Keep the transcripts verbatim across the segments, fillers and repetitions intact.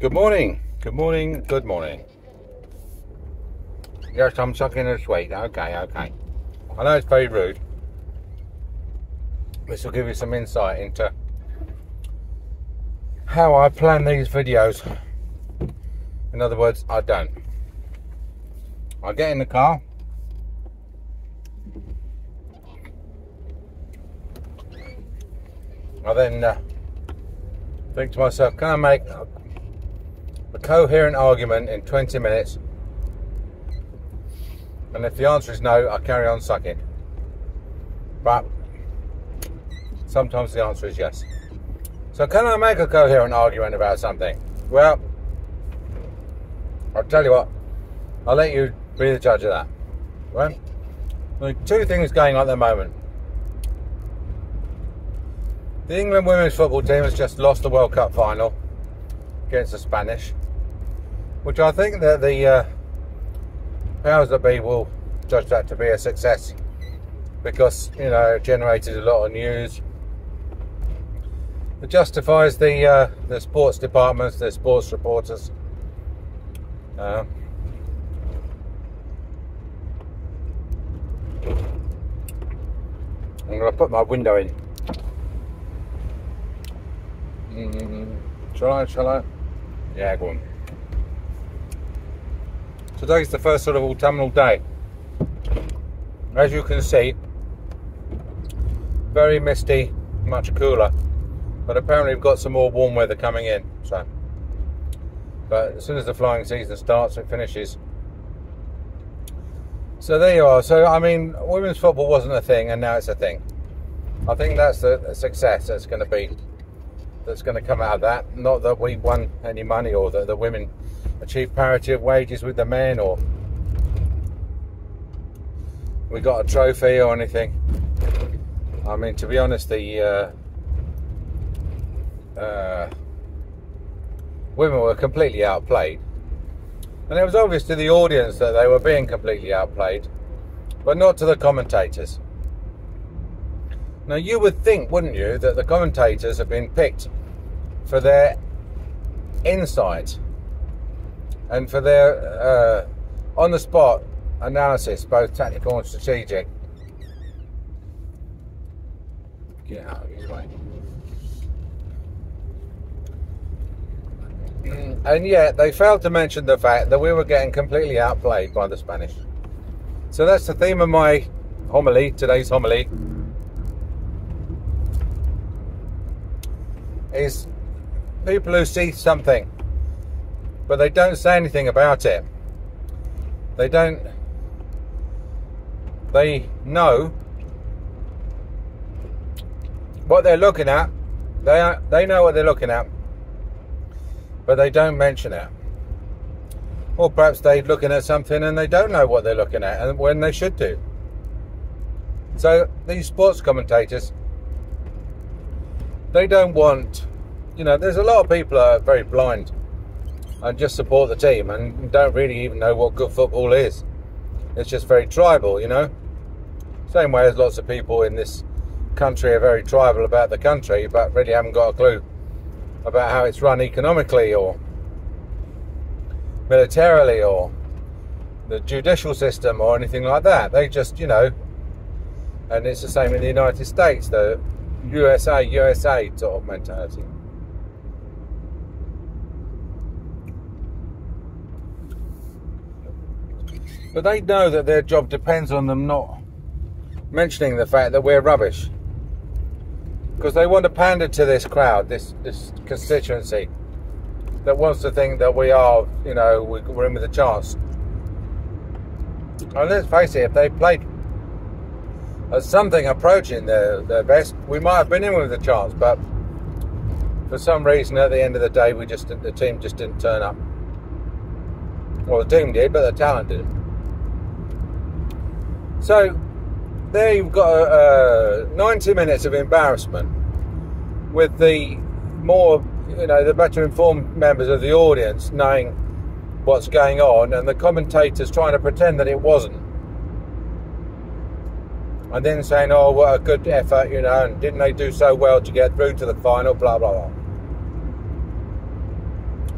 Good morning, good morning, good morning. Yes, I'm sucking a sweet, okay, okay. I know it's very rude. This will give you some insight into how I plan these videos. In other words, I don't. I get in the car. I then uh, think to myself, can I make a, a coherent argument in twenty minutes? And if the answer is no, I carry on sucking. But sometimes the answer is yes. So can I make a coherent argument about something? Well, I'll tell you what, I'll let you be the judge of that. Right? There are two things going on at the moment. The England women's football team has just lost the World Cup final against the Spanish, which I think that the uh, powers that be will judge that to be a success, because, you know, it generated a lot of news. It justifies the uh, the sports departments, the sports reporters. Uh, I'm going to put my window in. Mm-hmm. Shall I? Shall I? Yeah, go on. Today's the first sort of autumnal day. As you can see, very misty, much cooler, but apparently we've got some more warm weather coming in. So, but as soon as the flying season starts, it finishes. So there you are. So I mean, women's football wasn't a thing, and now it's a thing. I think that's the success that's going to be. That's going to come out of that. Not that we won any money, or that the women achieved parity of wages with the men, or we got a trophy or anything. I mean, to be honest, the uh, uh, women were completely outplayed, and it was obvious to the audience that they were being completely outplayed, but not to the commentators. Now, you would think, wouldn't you, that the commentators have been picked for their insight and for their uh, on-the-spot analysis, both tactical and strategic. Get out of his way. And yet, they failed to mention the fact that we were getting completely outplayed by the Spanish. So that's the theme of my homily, today's homily. Is people who see something but they don't say anything about it. They don't, they know what they're looking at, they are, they know what they're looking at, but they don't mention it. Or perhaps they're looking at something and they don't know what they're looking at, and when they should do. So these sports commentators, they don't want, you know, there's a lot of people that are very blind and just support the team and don't really even know what good football is. It's just very tribal, you know. Same way as lots of people in this country are very tribal about the country, but really haven't got a clue about how it's run economically or militarily or the judicial system or anything like that. They just, you know, and it's the same in the United States, the U S A, U S A sort of mentality. But they know that their job depends on them not mentioning the fact that we're rubbish, because they want to pander to this crowd, this this constituency that wants to think that we are, you know, we're in with a chance. And let's face it, if they played as something approaching their, their best, we might have been in with a chance, but for some reason at the end of the day we just the team just didn't turn up. Well, the team did, but the talent didn't. So there you've got uh, ninety minutes of embarrassment with the more, you know, the better informed members of the audience knowing what's going on, and the commentators trying to pretend that it wasn't. And then saying, oh, what a good effort, you know, and didn't they do so well to get through to the final, blah, blah, blah.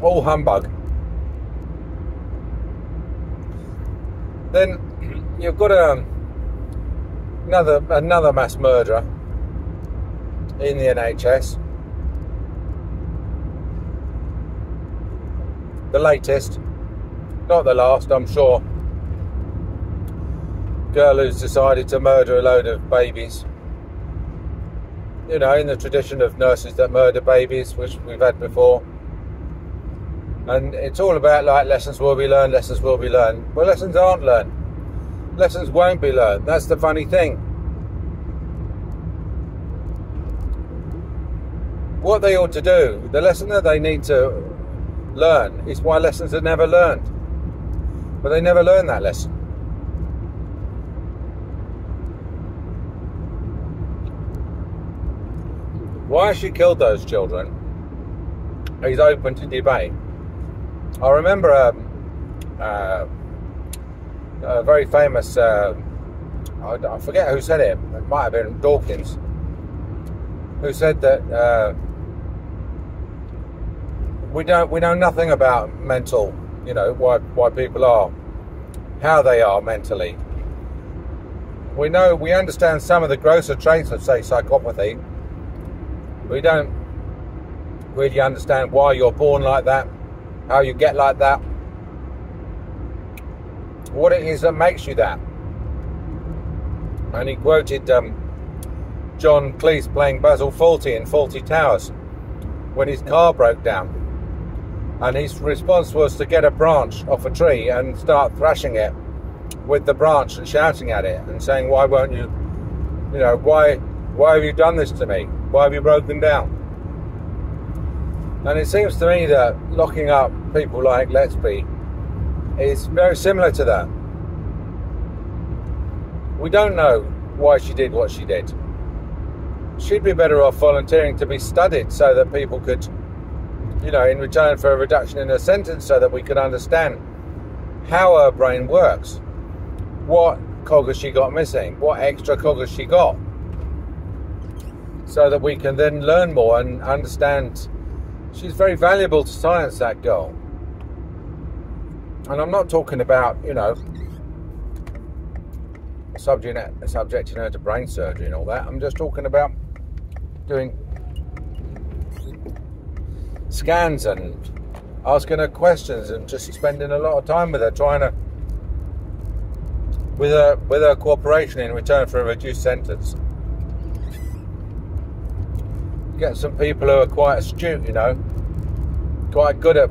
all humbug. Then you've got a, another another mass murderer in the N H S. The latest, not the last, I'm sure. Girl who's decided to murder a load of babies. You know, in the tradition of nurses that murder babies, which we've had before. And it's all about, like, lessons will be learned, lessons will be learned. Well, lessons aren't learned. Lessons won't be learned. That's the funny thing. What they ought to do, the lesson that they need to learn, is why lessons are never learned. But they never learn that lesson. Why she killed those children is open to debate. I remember um, uh, a very famous, uh, I, I forget who said it, it might have been Dawkins, who said that uh, we don't we know nothing about mental, you know, why, why people are, how they are mentally. We know, we understand some of the grosser traits of, say, psychopathy. We don't really understand why you're born like that, how you get like that, what it is that makes you that. And he quoted um, John Cleese playing Basil Fawlty in Fawlty Towers when his car broke down, and his response was to get a branch off a tree and start thrashing it with the branch and shouting at it and saying, why won't you, you know, why why have you done this to me, why have you broken down? And it seems to me that locking up people like Letby is very similar to that. We don't know why she did what she did. She'd be better off volunteering to be studied so that people could, you know, in return for a reduction in her sentence, so that we could understand how her brain works. What cog has she got missing? What extra cog has she got? So that we can then learn more and understand. She's very valuable to science, that girl. And I'm not talking about, you know, subjecting her to brain surgery and all that. I'm just talking about doing scans and asking her questions and just spending a lot of time with her, trying to, with her, with her cooperation in return for a reduced sentence. Get some people who are quite astute, you know, quite good at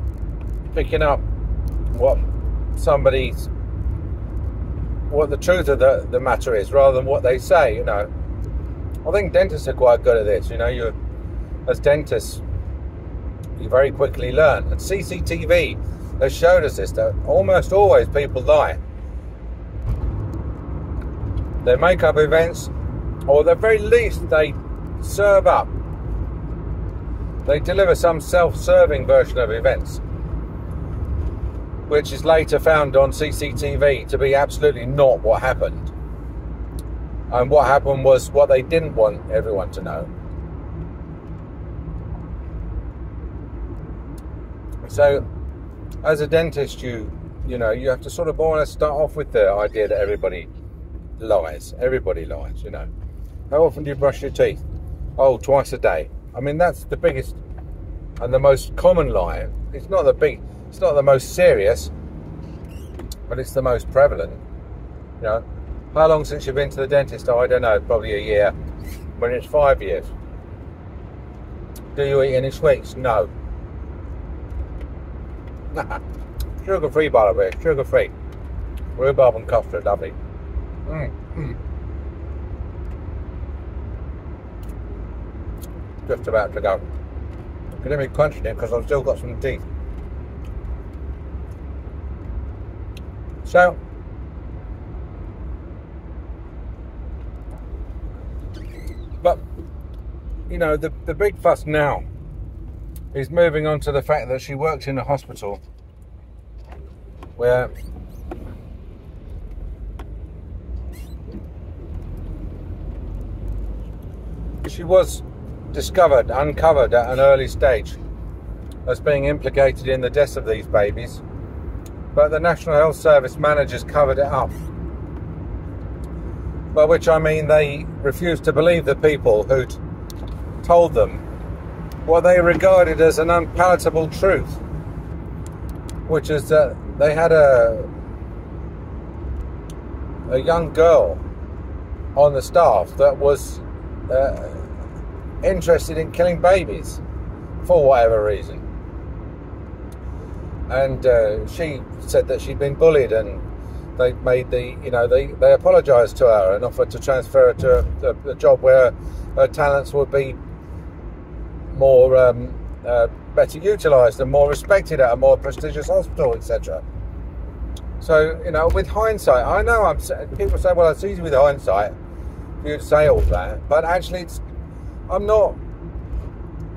picking up what somebody's, what the truth of the, the matter is, rather than what they say, you know. I think dentists are quite good at this, you know. You, as dentists, you very quickly learn. And C C T V has showed us this, that almost always people lie. They make up events, or at the very least they serve up. They deliver some self-serving version of events, which is later found on C C T V to be absolutely not what happened. And what happened was what they didn't want everyone to know. So, as a dentist, you you know, you have to sort of more or less start off with the idea that everybody lies. Everybody lies, you know. How often do you brush your teeth? Oh, twice a day. I mean, that's the biggest and the most common lie. It's not the big, it's not the most serious, but it's the most prevalent. You know, how long since you've been to the dentist? Oh, I don't know, probably a year. When it's five years. Do you eat any sweets? No. Sugar-free, by the way, sugar-free. Rhubarb and custard, lovely. Mm. Mm. Just about to go. You can hear me crunching it because I've still got some teeth. So, but you know, the, the big fuss now is moving on to the fact that she works in a hospital where she was discovered, uncovered at an early stage as being implicated in the deaths of these babies, but the National Health Service managers covered it up. By which I mean they refused to believe the people who'd told them what they regarded as an unpalatable truth, which is that they had a a young girl on the staff that was uh, interested in killing babies for whatever reason, and uh, she said that she'd been bullied, and they made the you know they they apologized to her and offered to transfer her to a, a, a job where her talents would be more um, uh, better utilized and more respected at a more prestigious hospital, etc. So, you know, with hindsight, I know I'm people say, well, it's easy with hindsight for you to say all that, but actually it's I'm not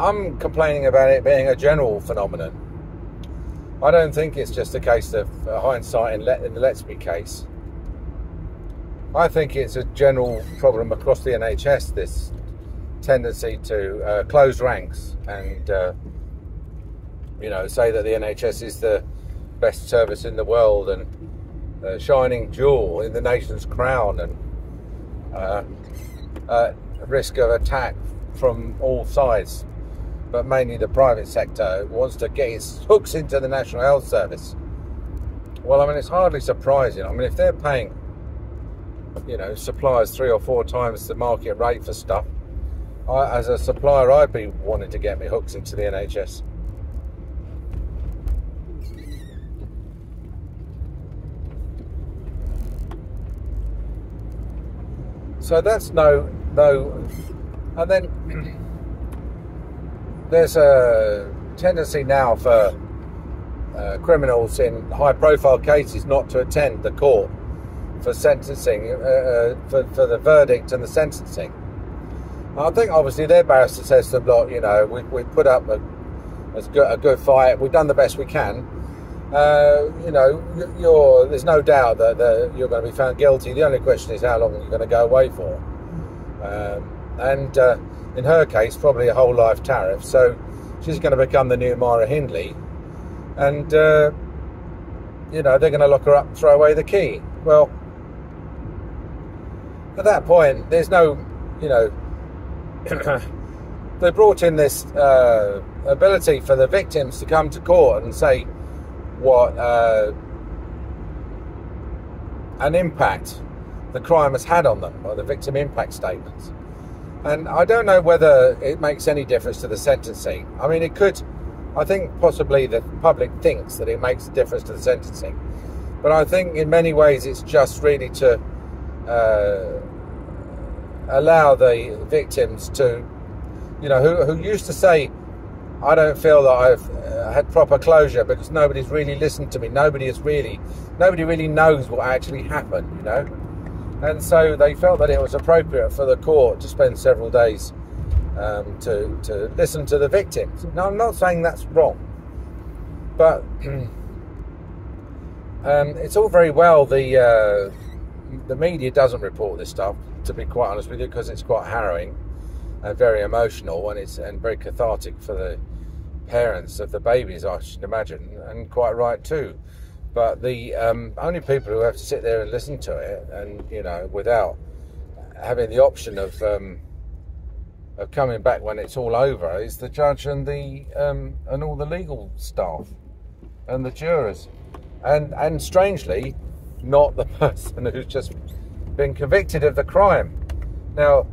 I'm complaining about it being a general phenomenon. I don't think it's just a case of hindsight in the Letby case. I think it's a general problem across the N H S, this tendency to uh, close ranks and, uh, you know, say that the N H S is the best service in the world and the shining jewel in the nation's crown, and uh, uh, risk of attack from all sides, but mainly the private sector wants to get its hooks into the National Health Service. Well, I mean, it's hardly surprising. I mean, if they're paying, you know, suppliers three or four times the market rate for stuff, I, as a supplier, I'd be wanting to get me hooks into the N H S. So that's no, no, and then there's a tendency now for uh, criminals in high-profile cases not to attend the court for sentencing, uh, uh, for, for the verdict and the sentencing. I think obviously their barrister says to them, look, you know, we, we put up a, a, good, a good fight, we've done the best we can. Uh, you know, you're, there's no doubt that the, you're going to be found guilty. The only question is how long you're going to go away for. Um, and... Uh, in her case, probably a whole life tariff, so she's going to become the new Myra Hindley, and uh, you know, they're going to lock her up and throw away the key. Well, at that point, there's no, you know, they brought in this uh, ability for the victims to come to court and say what uh, an impact the crime has had on them, or the victim impact statements. And I don't know whether it makes any difference to the sentencing. I mean, it could. I think possibly the public thinks that it makes a difference to the sentencing. But I think in many ways it's just really to uh, allow the victims to, you know, who, who used to say, I don't feel that I've uh, had proper closure because nobody's really listened to me. Nobody is really, nobody really knows what actually happened, you know. And so they felt that it was appropriate for the court to spend several days um, to, to listen to the victims. Now, I'm not saying that's wrong, but um, it's all very well. The, uh, the media doesn't report this stuff, to be quite honest with you, because it's quite harrowing and very emotional, and it's and very cathartic for the parents of the babies, I should imagine, and quite right too. But the um, only people who have to sit there and listen to it, and you know, without having the option of um, of coming back when it's all over, is the judge and the um, and all the legal staff and the jurors, and and strangely, not the person who's just been convicted of the crime. Now,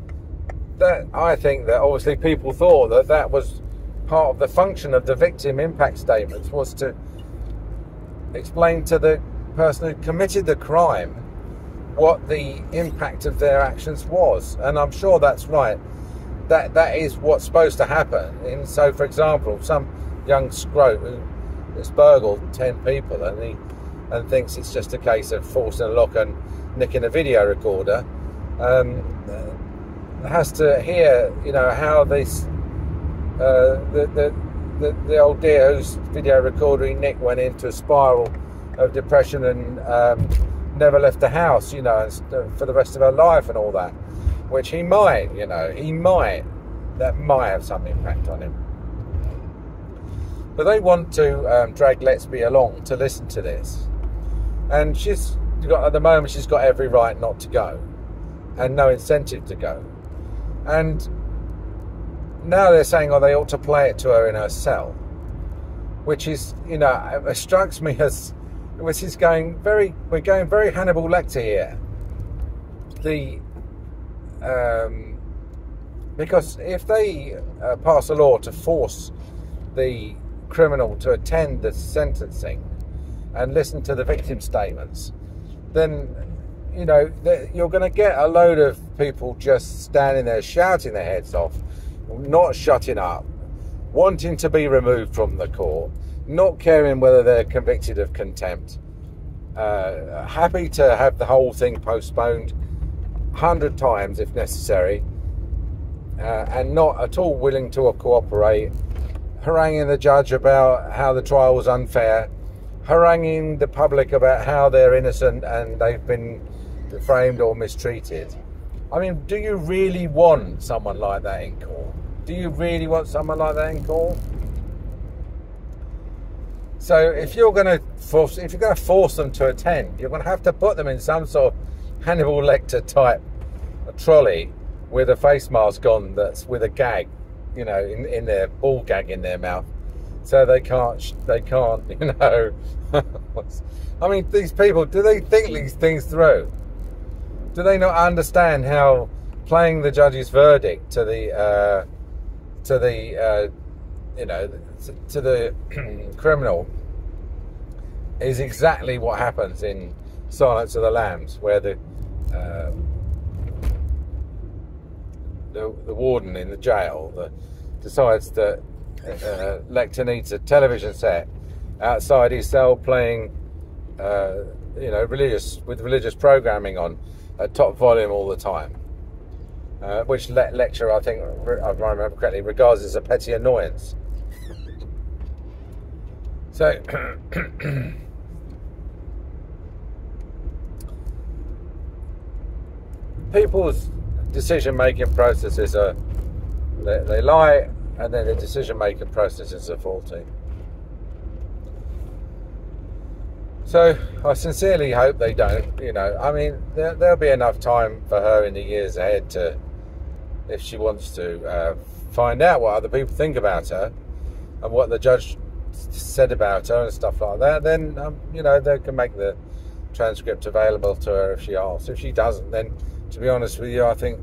that I think that obviously people thought that that was part of the function of the victim impact statements, was to explain to the person who committed the crime what the impact of their actions was, and I'm sure that's right. That that is what's supposed to happen. And so, for example, some young scrote who has burgled ten people and he and thinks it's just a case of forcing a lock and nicking a video recorder, um, has to hear, you know, how this uh, the the. The, the old dear whose video recorder he nicked went into a spiral of depression and um, never left the house, you know, for the rest of her life and all that, which he might, you know, he might, that might have some impact on him. But they want to um, drag Letby along to listen to this. And she's got, at the moment, she's got every right not to go. And no incentive to go. And now they're saying, oh, they ought to play it to her in her cell. Which is, you know, it strikes me as, which is going very, we're going very Hannibal Lecter here. The, um, because if they uh, pass a law to force the criminal to attend the sentencing and listen to the victim statements, then, you know, you're going to get a load of people just standing there shouting their heads off, not shutting up, wanting to be removed from the court, not caring whether they're convicted of contempt, uh, happy to have the whole thing postponed a hundred times if necessary, uh, and not at all willing to cooperate, haranguing the judge about how the trial was unfair, haranguing the public about how they're innocent and they've been framed or mistreated. I mean, do you really want someone like that in court? Do you really want someone like that in court? So if you're going to force, if you're going to force them to attend, you're going to have to put them in some sort of Hannibal Lecter type trolley with a face mask on, that's with a gag, you know, in, in their ball gag in their mouth, so they can't, they can't, you know. I mean, these people, do they think these things through? Do they not understand how playing the judge's verdict to the, uh, to the, uh, you know, to the criminal is exactly what happens in Silence of the Lambs, where the, uh, the the warden in the jail the, decides that uh, Lecter needs a television set outside his cell playing, uh, you know, religious with religious programming on at top volume all the time, uh, which Lecter, I think, if I remember correctly, regards as a petty annoyance. So, people's decision-making processes are, they, they lie, and then the decision-making processes are faulty. So, I sincerely hope they don't, you know, I mean, there, there'll be enough time for her in the years ahead to, if she wants to, uh, find out what other people think about her, and what the judge said about her and stuff like that. Then um, you know, they can make the transcript available to her if she asks. If she doesn't, then to be honest with you, I think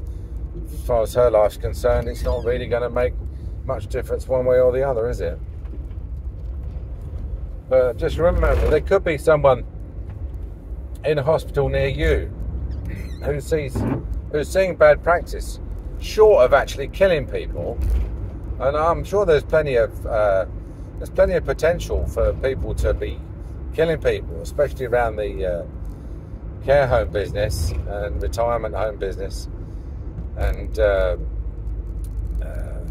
as far as her life's concerned, it's not really going to make much difference one way or the other, is it? But just remember, there could be someone in a hospital near you who sees who's seeing bad practice short of actually killing people, and I'm sure there's plenty of uh, there's plenty of potential for people to be killing people, especially around the uh, care home business and retirement home business, and uh, uh,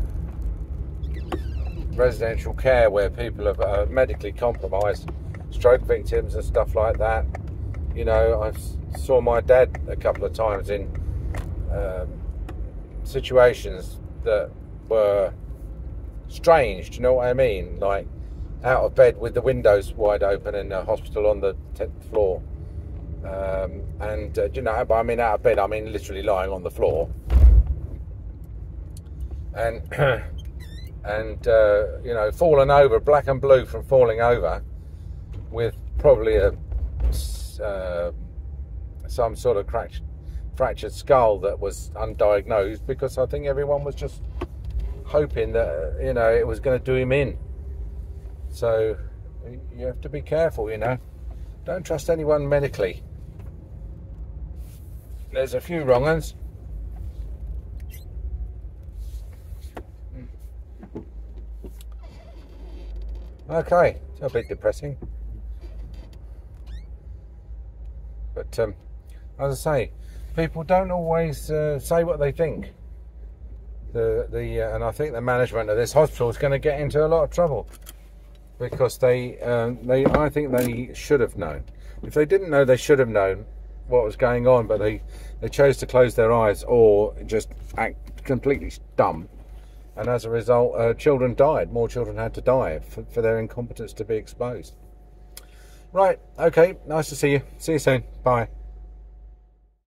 residential care where people are uh, medically compromised, stroke victims and stuff like that. You know, I saw my dad a couple of times in um, situations that were strange, do you know what I mean? Like out of bed with the windows wide open in a hospital on the tenth floor, um, and uh, you know, but I mean out of bed, I mean literally lying on the floor, and and uh, you know, fallen over, black and blue from falling over, with probably a uh, some sort of cracked, fractured skull that was undiagnosed, because I think everyone was just hoping that, you know, it was going to do him in. So you have to be careful, you know. Don't trust anyone medically. There's a few wrong ones. Okay, it's a bit depressing. But um, as I say, people don't always uh, say what they think. The, the, uh, and I think the management of this hospital is going to get into a lot of trouble, because they, um, they, I think they should have known. If they didn't know, they should have known what was going on, but they, they chose to close their eyes or just act completely dumb and as a result, uh, children died. More children had to die for, for their incompetence to be exposed. Right, okay, nice to see you. See you soon. Bye.